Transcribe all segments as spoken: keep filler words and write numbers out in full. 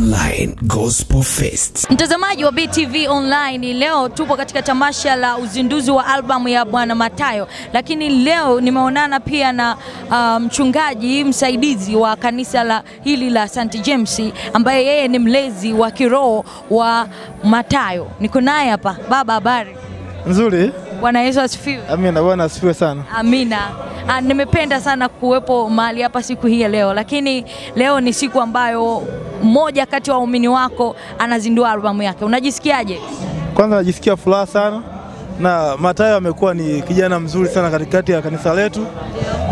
Online Gospel Fest. Mtazamaji wa B T V Online, leo tupo katika tamasha la uzinduzi wa albamu ya Bwana Mathayo, lakini leo nimeonana pia na mchungaji um, msaidizi wa kanisa la hili la St James ambaye yeye ni mlezi wa kiroho wa Mathayo. Niko naye hapa. Baba, habari? Nzuri. Bwana Yesu asifiwe. Amina, Bwana asifiwe sana. Amina. Ah, nimependa sana kuwepo mahali hapa siku hii leo, lakini leo ni siku ambayo mmoja kati wa waumini wako anazindua albamu yake. Unajisikiaje? Kwanza najisikia furaha sana, na Mathayo amekuwa ni kijana mzuri sana katikati ya kanisa letu.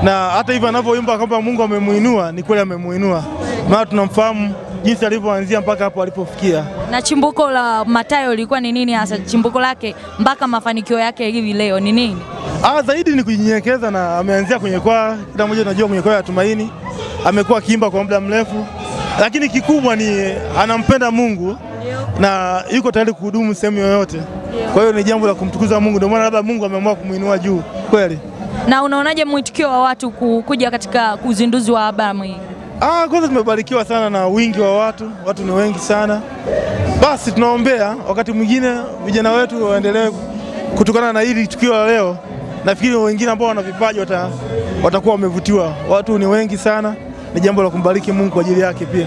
Na hata hivyo anavyoimba kwamba Mungu amemuinua, ni kweli amemuinua. Maana tunamfahamu jinsi alivyoanzia mpaka hapo alipofikia. Na chimbuko la Mathayo lilikuwa ni nini hasa? Chimbuko lake mpaka mafanikio yake hivi leo ni nini? Ah, zaidi ni kujinyenyekeza, na ameanzia kwenye kwaya. Kila mmoja anajua kwenye kwaya ya Tumaini. Amekuwa akiimba kwa muda mrefu. Lakini kikubwa ni anampenda Mungu na yuko tayari kuhudumu sehemu yoyote. Kwa hiyo ni jambo la kumtukuza Mungu, ndio maana labda Mungu ameamua kumuinua juu. Kweli. Na unaonaje mwitikio wa watu kuja katika uzinduzi wa albamu hii? Ah, kwanza tumebarikiwa sana na wingi wa watu, watu ni wengi sana. Basi tunaombea wakati mwingine vijana wetu waendelee kutokana na hili tukio la leo. Nafikiri wengine ambao wana vipaji watakuwa wamevutiwa. Watu ni wengi sana, ni jambo la kumbariki Mungu kwa ajili yake pia.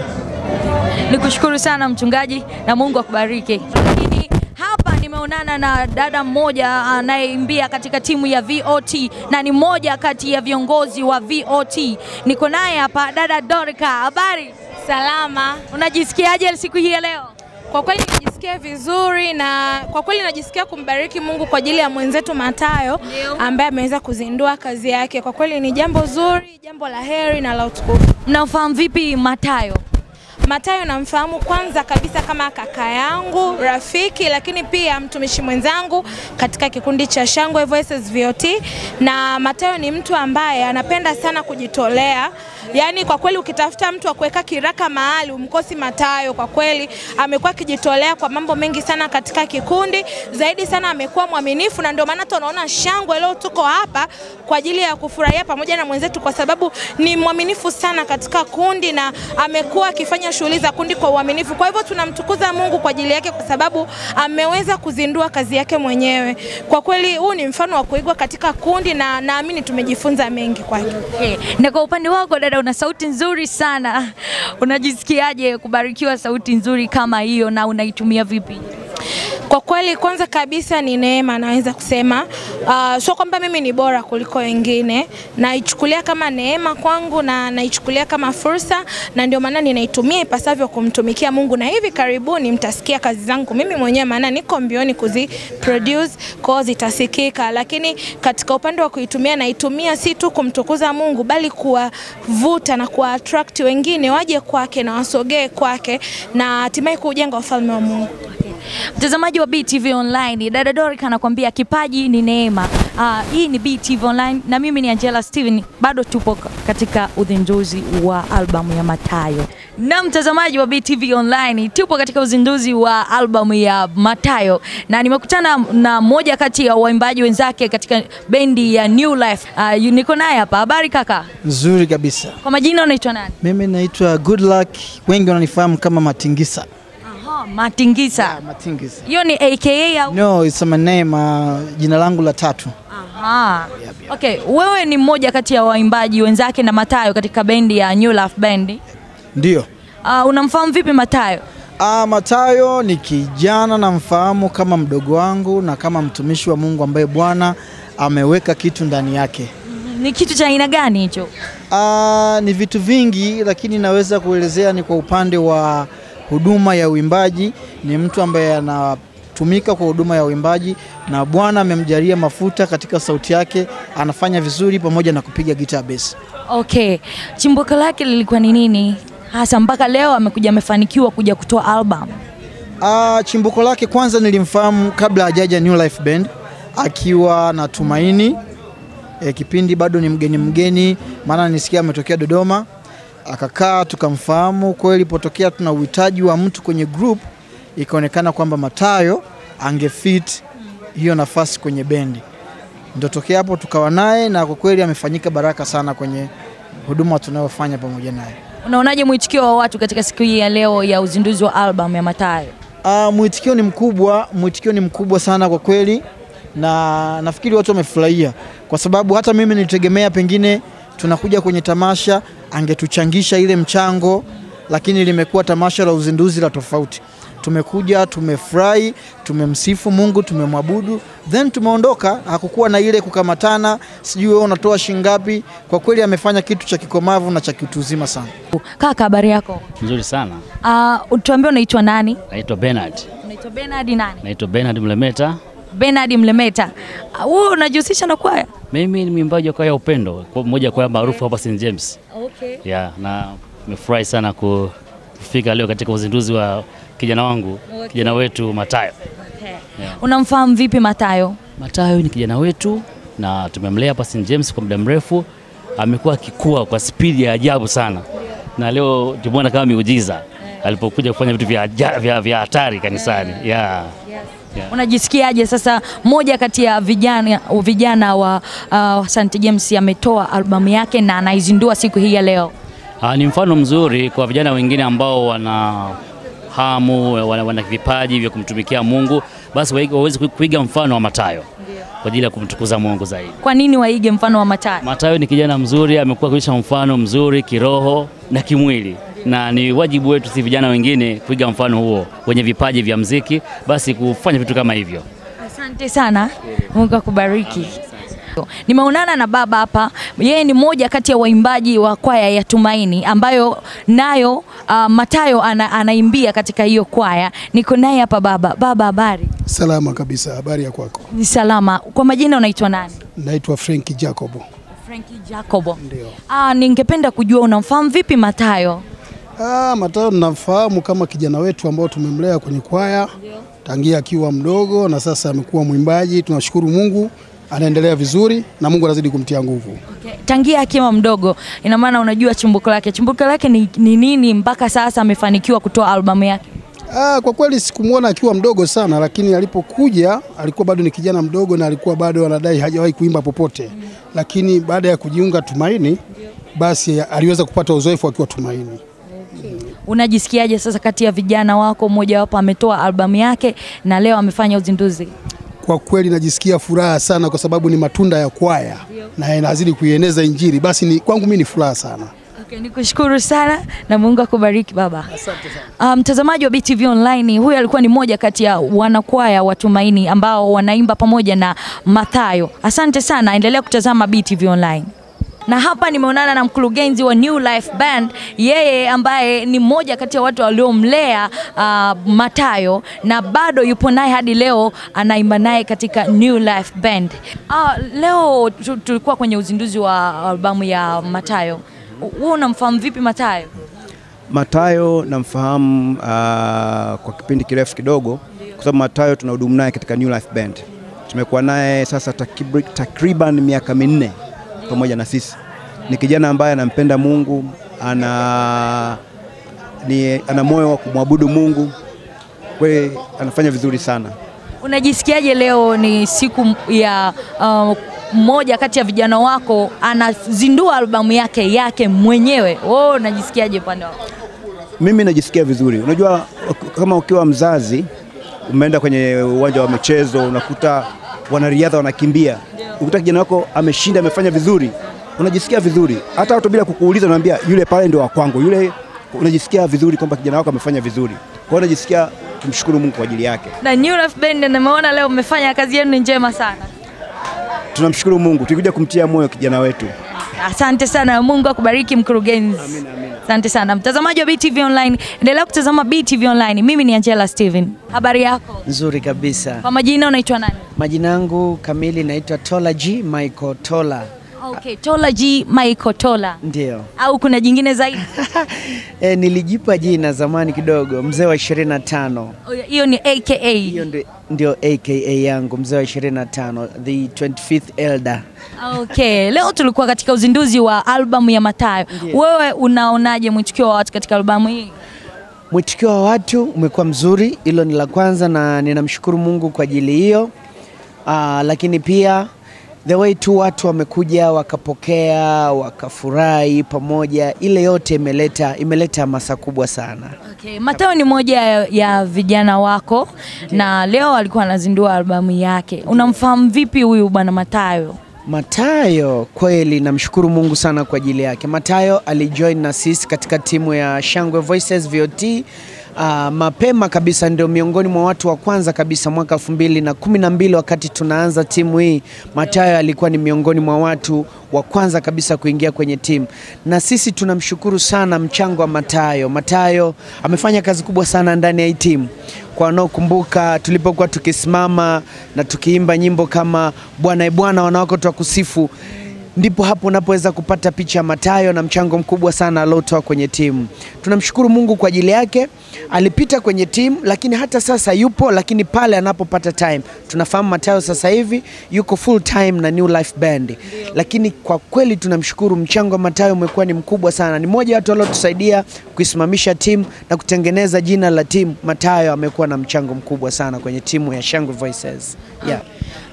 Nikushukuru sana mchungaji na Mungu akubariki. Lakini hapa nimeonana na dada mmoja anayeimbia katika timu ya V O T na ni mmoja kati ya viongozi wa V O T. Niko naye hapa, dada Dorca. Habari? Salama. Unajisikiaje siku hii leo? Kwa kweli najisikia vizuri, na kwa kweli najisikia kumbariki Mungu kwa ajili ya mwenzetu Mathayo ambaye ameweza kuzindua kazi yake. Kwa kweli ni jambo zuri, jambo la heri na la utukufu. Mnafahamu vipi Mathayo? Mathayo namfahamu kwanza kabisa kama kaka yangu, rafiki, lakini pia mtumishi mwenzangu katika kikundi cha Shangwe Voices V O T. Na Mathayo ni mtu ambaye anapenda sana kujitolea. Yaani kwa kweli ukitafuta mtu wa kuweka kiraka mahali umkosi Mathayo. Kwa kweli amekuwa akijitolea kwa mambo mengi sana katika kikundi. Zaidi sana amekuwa mwaminifu, na ndio maana tunaona Shangwe leo tuko hapa kwa ajili ya kufurahia pamoja na mwenzetu, kwa sababu ni mwaminifu sana katika kundi na amekuwa akifanya shughuli za kundi kwa uaminifu. Kwa hivyo tunamtukuza Mungu kwa ajili yake, kwa sababu ameweza kuzindua kazi yake mwenyewe. Kwa kweli huu ni mfano wa kuigwa katika kundi, na naamini tumejifunza mengi kwake. Okay. Na kwa upande wako dada, una sauti nzuri sana. Unajisikiaje kubarikiwa sauti nzuri kama hiyo, na unaitumia vipi? Kwa kweli kwanza kabisa ni neema, naweza kusema uh, sio kwamba mimi ni bora kuliko wengine. Naichukulia kama neema kwangu, na naichukulia kama fursa, na ndio maana ninaitumia ipasavyo kumtumikia Mungu. Na hivi karibuni mtasikia kazi zangu mimi mwenyewe, maana niko mbioni kuzi produce, kwa zitasikika. Lakini katika upande wa kuitumia, naitumia si tu kumtukuza Mungu bali kuwavuta na kuwa attract wengine waje kwake na wasogee kwake, na hatimaye kujenga ufalme wa Mungu. Mtazamaji wa B T V Online, dada Dorca anakuambia kipaji ni neema. Uh, hii ni B T V Online na mimi ni Angela Steven. Bado tupo katika uzinduzi wa albamu ya Mathayo. Na mtazamaji wa B T V Online, tupo katika uzinduzi wa albamu ya Mathayo, na nimekutana na moja kati ya waimbaji wenzake katika bendi ya New Life. Uh, niko naye hapa. Habari kaka? Nzuri kabisa. Kwa majina unaitwa nani? Mimi naitwa Good Luck. Wengi wananifahamu kama Matingisa. Matingisa. Yeah, Matingisa. Hiyo ni A K A au? No, it's my name, uh, jina langu la tatu. Aha. Yeah, yeah. Okay, wewe ni mmoja kati ya waimbaji wenzake na Mathayo katika bendi ya New Life Band. Ndio. Uh, unamfahamu vipi Mathayo? Ah, uh, Mathayo ni kijana namfahamu kama mdogo wangu na kama mtumishi wa Mungu ambaye Bwana ameweka kitu ndani yake. Ni kitu cha aina gani hicho? Ah, uh, ni vitu vingi, lakini naweza kuelezea ni kwa upande wa huduma ya uimbaji. Ni mtu ambaye anatumika kwa huduma ya uimbaji, na Bwana amemjalia mafuta katika sauti yake, anafanya vizuri pamoja na kupiga guitar bass. Okay. Chimbuko lake lilikuwa ni nini hasa mpaka leo amekuja amefanikiwa kuja kutoa album? Ah, chimbuko lake kwanza nilimfahamu kabla hajaja New Life Band, akiwa na Tumaini. E, kipindi bado ni mgeni mgeni, maana nisikia ametokea Dodoma. Akakaa tukamfahamu. Kweli potokea tuna uhitaji wa mtu kwenye group, ikaonekana kwamba Mathayo angefit hiyo nafasi kwenye bendi. Ndio tokea hapo tukawa naye, na kwa kweli amefanyika baraka sana kwenye huduma tunayofanya pamoja naye. Unaonaje mwitikio wa watu katika siku hii ya leo ya uzinduzi wa album ya Mathayo? Ah, mwitikio ni mkubwa, mwitikio ni mkubwa sana kwa kweli, na nafikiri watu wamefurahia kwa sababu hata mimi nilitegemea pengine tunakuja kwenye tamasha angetuchangisha ile mchango, lakini limekuwa tamasha la uzinduzi la tofauti. Tumekuja, tumefurahi, tumemsifu Mungu, tumemwabudu, then tumeondoka. Hakukuwa na ile kukamatana, sijui wewe unatoa shingapi. Kwa kweli amefanya kitu cha kikomavu na cha kiutuzima sana. Kaka, habari yako? Nzuri sana. Ah, uh, utuambie unaitwa nani? Naitwa Bernard. Unaitwa Bernard nani? Naitwa Bernard Mlemeta. Bernard Mlemeta. Wewe uh, unajihusisha na kwaya? Mimi ni mwimbaji wa kwaya Upendo, mmoja kwa maarufu hapa St James. Okay. Yeah, na nimefurahi sana kufika leo katika uzinduzi wa kijana wangu, okay, kijana wetu Mathayo. Okay. Yeah. Unamfahamu vipi Mathayo? Mathayo ni kijana wetu na tumemlea hapa St James kwa muda mrefu. Amekuwa akikua kwa spidi ya ajabu sana. Yeah. Na leo tumeona kama miujiza, yeah, alipokuja kufanya vitu vya vya vya hatari kanisani. Yeah. Yeah. Yes. Yeah. Unajisikiaje sasa moja kati ya vijana vijana wa uh, St James ametoa albamu yake na anaizindua siku hii ya leo? Ah, ni mfano mzuri kwa vijana wengine ambao wana hamu, wana, wana vipaji vya kumtumikia Mungu, basi waweze kuiga mfano wa Mathayo kwa ajili ya kumtukuza Mungu zaidi. Kwa nini waige mfano wa Mathayo? Mathayo ni kijana mzuri, amekuwa kuisha mfano mzuri kiroho na kimwili. Na ni wajibu wetu si vijana wengine kuiga mfano huo, wenye vipaji vya muziki basi kufanya vitu kama hivyo. Asante sana. Mungu akubariki. Nimeonana na baba hapa, yeye ni moja kati ya waimbaji wa kwaya ya Tumaini ambayo nayo uh, Mathayo ana, anaimbia katika hiyo kwaya. Niko naye hapa baba. Baba, habari? Salama kabisa. Habari ya kwako? Ni salama. Kwa majina unaitwa nani? Naitwa Frankie Jacobo. Frankie Jacobo. Ndio. Ah, ningependa kujua unamfahamu vipi Mathayo? Ah, Mathayo namfahamu kama kijana wetu ambao tumemlea kwenye kwaya. Ndio. Tangia akiwa mdogo na sasa amekuwa mwimbaji. Tunashukuru Mungu, anaendelea vizuri na Mungu anazidi kumtia nguvu. Okay. Tangia akiwa mdogo, ina maana unajua chimbuko lake. Chimbuko lake ni, ni nini mpaka sasa amefanikiwa kutoa albamu yake? Ah, kwa kweli sikumuona akiwa mdogo sana, lakini alipokuja alikuwa bado ni kijana mdogo na alikuwa bado anadai hajawahi kuimba popote. Mm. Lakini baada ya kujiunga Tumaini, basi aliweza kupata uzoefu akiwa Tumaini. Unajisikiaje sasa kati ya vijana wako, mmoja wapo ametoa albamu yake na leo amefanya uzinduzi? Kwa kweli najisikia furaha sana kwa sababu ni matunda ya kwaya na inazidi kuieneza injili. Basi ni kwangu mimi ni furaha sana. Okay, nikushukuru sana na Mungu akubariki baba. Asante sana. Mtazamaji um, wa B T V Online, huyu alikuwa ni mmoja kati ya wanakwaya wa Tumaini ambao wanaimba pamoja na Mathayo. Asante sana, endelea kutazama B T V Online. Na hapa nimeonana na mkurugenzi wa New Life Band, yeye ambaye ni mmoja kati ya watu waliomlea uh, Mathayo na bado yupo naye hadi leo, anaimba naye katika New Life Band. Uh, leo tulikuwa kwenye uzinduzi wa albamu ya Mathayo. Wewe unamfahamu vipi Mathayo? Mathayo namfahamu uh, kwa kipindi kirefu kidogo kwa sababu Mathayo tunahudumu naye katika New Life Band. Tumekuwa naye sasa takriban miaka minne pamoja na sisi. Ni kijana ambaye anampenda Mungu, ana ni ana moyo wa kumwabudu Mungu. Kwa anafanya vizuri sana. Unajisikiaje leo ni siku ya uh, moja kati ya vijana wako anazindua albamu yake yake mwenyewe? Wewe oh, unajisikiaje pande wako? Mimi najisikia vizuri. Unajua kama ukiwa mzazi umeenda kwenye uwanja wa michezo unakuta wanariadha wanakimbia, ukikuta kijana wako ameshinda amefanya vizuri, unajisikia vizuri. Hata watu bila kukuuliza unaambia yule pale ndio wa kwangu, yule. Unajisikia vizuri kwamba kijana wako amefanya vizuri. Kwa hiyo unajisikia kumshukuru Mungu kwa ajili yake. Na New Life Band nimeona leo mmefanya kazi yenu njema sana. Tunamshukuru Mungu, tulikuja kumtia moyo kijana wetu. Asante sana, Mungu akubariki mkurugenzi. Amina, amina. Asante sana. Mtazamaji wa B T V Online, endelea kutazama B T V Online. Mimi ni Angela Steven. Habari yako? Nzuri kabisa. Kwa majina unaitwa nani? Majina yangu kamili naitwa Tolaji Michael Tola. Okay, Tolaji Michael Tola. Ndio. Au kuna jingine zaidi? E, nilijipa jina zamani kidogo, mzee wa ishirini na tano. Hiyo ni A K A. Hiyo ndio A K A yangu, mzee wa ishirini na tano, the twenty-fifth elder. Okay, leo tulikuwa katika uzinduzi wa albamu ya Mathayo. Wewe unaonaje mwitikio wa watu katika albamu hii? Mwitikio wa watu umekuwa mzuri, hilo ni la kwanza na ninamshukuru Mungu kwa ajili hiyo. Ah, lakini pia the way tu watu wamekuja wakapokea wakafurahi pamoja, ile yote imeleta imeleta hamasa kubwa sana. Okay, Mathayo ni moja ya, ya vijana wako, okay. Na leo alikuwa anazindua albamu yake. Unamfahamu vipi huyu bwana Mathayo? Mathayo kweli namshukuru Mungu sana kwa ajili yake. Mathayo alijoin na sisi katika timu ya Shangwe Voices V O T. Uh, mapema kabisa, ndio miongoni mwa watu wa kwanza kabisa mwaka elfu mbili na kumi na mbili wakati tunaanza timu hii. Mathayo alikuwa ni miongoni mwa watu wa kwanza kabisa kuingia kwenye timu. Na sisi tunamshukuru sana mchango wa Mathayo. Mathayo amefanya kazi kubwa sana ndani ya timu. Kwa wanaokumbuka tulipokuwa tukisimama na tukiimba nyimbo kama Bwana e Bwana wanawako twakusifu, ndipo hapo unapoweza kupata picha ya Mathayo na mchango mkubwa sana aliotoa kwenye timu. Tunamshukuru Mungu kwa ajili yake. Alipita kwenye timu, lakini hata sasa yupo, lakini pale anapopata time. Tunafahamu Mathayo sasa hivi yuko full time na New Life Band. Lakini kwa kweli tunamshukuru, mchango wa Mathayo umekuwa ni mkubwa sana. Ni mmoja watu waliotusaidia kuisimamisha timu na kutengeneza jina la timu. Mathayo amekuwa na mchango mkubwa sana kwenye timu ya Shangwe Voices. Yeah.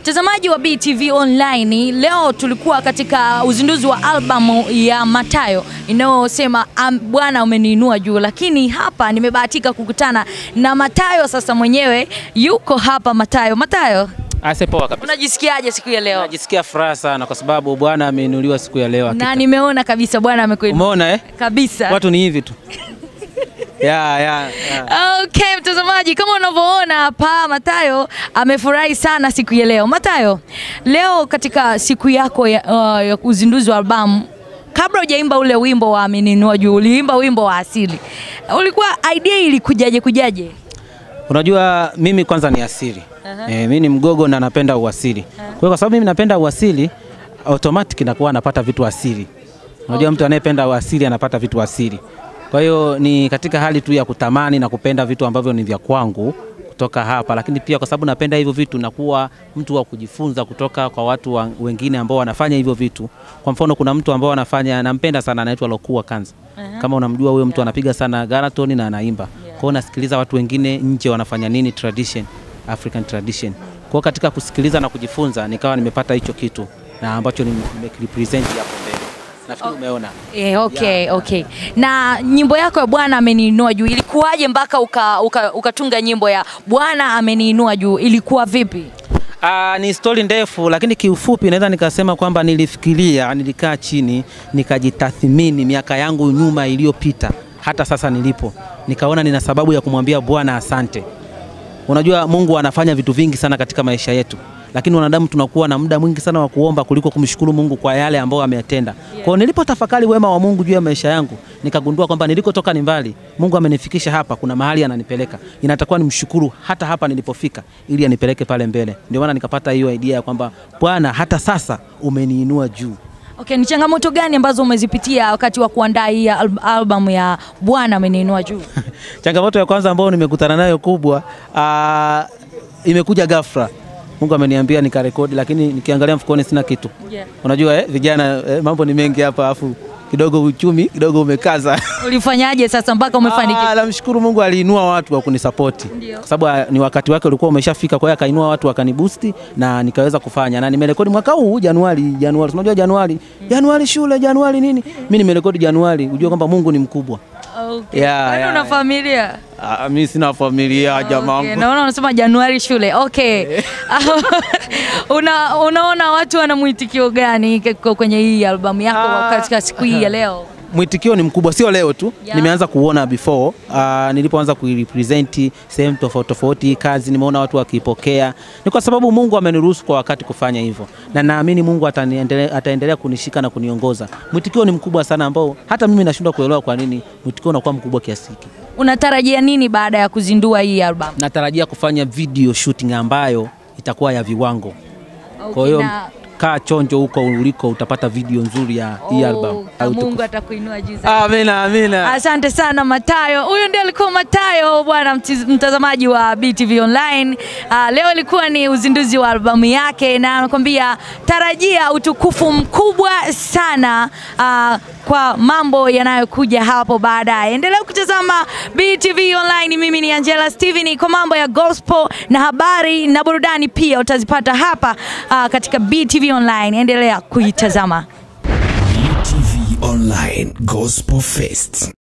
Mtazamaji wa B T V Online, leo tulikuwa katika uzinduzi wa albamu ya Mathayo inayosema Bwana Ameniinua Juu, lakini hapa nimebahatika kukutana na Mathayo sasa mwenyewe. Yuko hapa Mathayo. Mathayo, ase poa kabisa. Unajisikiaje siku ya leo? Najisikia furaha sana kwa sababu Bwana ameinuliwa siku ya leo hakika. Na nimeona kabisa Bwana amekuja. Umeona eh? Kabisa. Watu ni hivi tu. Yeah, yeah, yeah. Okay, mtazamaji, kama unavyoona hapa Mathayo amefurahi sana siku ya leo. Mathayo, leo katika siku yako ya, uh, ya uzinduzi wa albamu, kabla hujaimba ule wimbo wa Ameniinua Juu, uliimba wimbo wa asili. Ulikuwa idea ilikujaje kujaje? Unajua mimi kwanza ni asili. Uh-huh. Eh, mimi ni mgogo na napenda uasili. Uh-huh. Kwa hiyo kwa sababu mimi napenda uasili, automatic nakuwa napata vitu asili. Unajua, okay, mtu anayependa uasili anapata vitu asili. Kwa hiyo ni katika hali tu ya kutamani na kupenda vitu ambavyo ni vya kwangu kutoka hapa, lakini pia kwa sababu napenda hivyo vitu na kuwa mtu wa kujifunza kutoka kwa watu wengine ambao wanafanya hivyo vitu. Kwa mfano, kuna mtu ambao anafanya, nampenda sana, anaitwa Lokua Kansa. Kama unamjua huyo mtu, anapiga sana garatoni na anaimba. Kwa hiyo nasikiliza watu wengine nje wanafanya nini, tradition, African tradition. Kwa hiyo katika kusikiliza na kujifunza nikawa nimepata hicho kitu na ambacho nimekirepresent hapo. Nafikiri umeona. Eh, okay, yeah, okay. Na nyimbo yako ya Bwana Ameniinua Juu, ilikuwaje mpaka uka, uka, ukatunga nyimbo ya Bwana Ameniinua Juu? Ilikuwa vipi? Ah, ni story ndefu, lakini kiufupi naweza nikasema kwamba nilifikiria, nilikaa chini, nikajitathmini miaka yangu nyuma iliyopita, hata sasa nilipo. Nikaona nina sababu ya kumwambia Bwana asante. Unajua Mungu anafanya vitu vingi sana katika maisha yetu, lakini wanadamu tunakuwa na muda mwingi sana wa kuomba kuliko kumshukuru Mungu kwa yale ambayo ameyatenda. Yeah. Kwa nilipotafakari wema wa Mungu juu ya maisha yangu, nikagundua kwamba nilikotoka ni mbali. Mungu amenifikisha hapa, kuna mahali ananipeleka. Inatakuwa nimshukuru hata hapa nilipofika ili anipeleke pale mbele. Ndio maana nikapata hiyo idea ya kwamba Bwana hata sasa umeniinua juu. Okay, ni changamoto gani ambazo umezipitia wakati wa kuandaa hii albamu ya Bwana Ameniinua Juu? Changamoto ya kwanza ambayo nimekutana nayo kubwa, uh, imekuja ghafla. Mungu ameniambia nikarekodi, lakini nikiangalia mfukoni sina kitu. Yeah. Unajua eh, vijana eh, mambo ni mengi hapa, afu kidogo uchumi kidogo umekaza. Ulifanyaje sasa mpaka umefanikiwa? Ah, namshukuru Mungu, aliinua watu wa kunisupport. Kwa sababu ni wakati wake ulikuwa umeshafika, kwa hiyo akainua watu wakaniboost na nikaweza kufanya. Na nimerekodi mwaka huu Januari, Januari. Unajua Januari, mm. Januari shule, Januari nini? Mm. Mimi nimerekodi Januari, unajua kwamba Mungu ni mkubwa. Okay. Yeah, yeah, una familia? Ah, mimi sina familia, okay, jamaa. Okay, naona unasema Januari shule. Okay. Una unaona watu wana mwitikio gani kwenye hii albamu yako ah, katika siku hii ya leo? Mwitikio ni mkubwa, sio leo tu. Yeah. Nimeanza kuona before, uh, nilipoanza kuirepresent sehemu tofauti tofauti kazi, nimeona watu wakiipokea. Ni kwa sababu Mungu ameniruhusu kwa wakati kufanya hivyo. Na naamini Mungu ataniendelea ataendelea kunishika na kuniongoza. Mwitikio ni mkubwa sana ambao hata mimi nashindwa kuelewa kwa nini mwitikio unakuwa mkubwa kiasi hiki. Unatarajia nini baada ya kuzindua hii album? Natarajia kufanya video shooting ambayo itakuwa ya viwango. Okay, kwa hiyo kaa chonjo huko uliko, utapata video nzuri ya hii oh, album. Mungu atakuinua juu sana. Amina, amina. Asante sana Mathayo. Huyo ndiye alikuwa Mathayo, bwana mtazamaji wa B T V Online. Uh, leo ilikuwa ni uzinduzi wa albamu yake na anakuambia tarajia utukufu mkubwa sana uh, kwa mambo yanayokuja hapo baadaye. Endelea kutazama B T V Online. Mimi ni Angela Steven. Kwa mambo ya gospel na habari na burudani pia utazipata hapa uh, katika B T V Online. Endelea kuitazama. B T V Online Gospel Fest.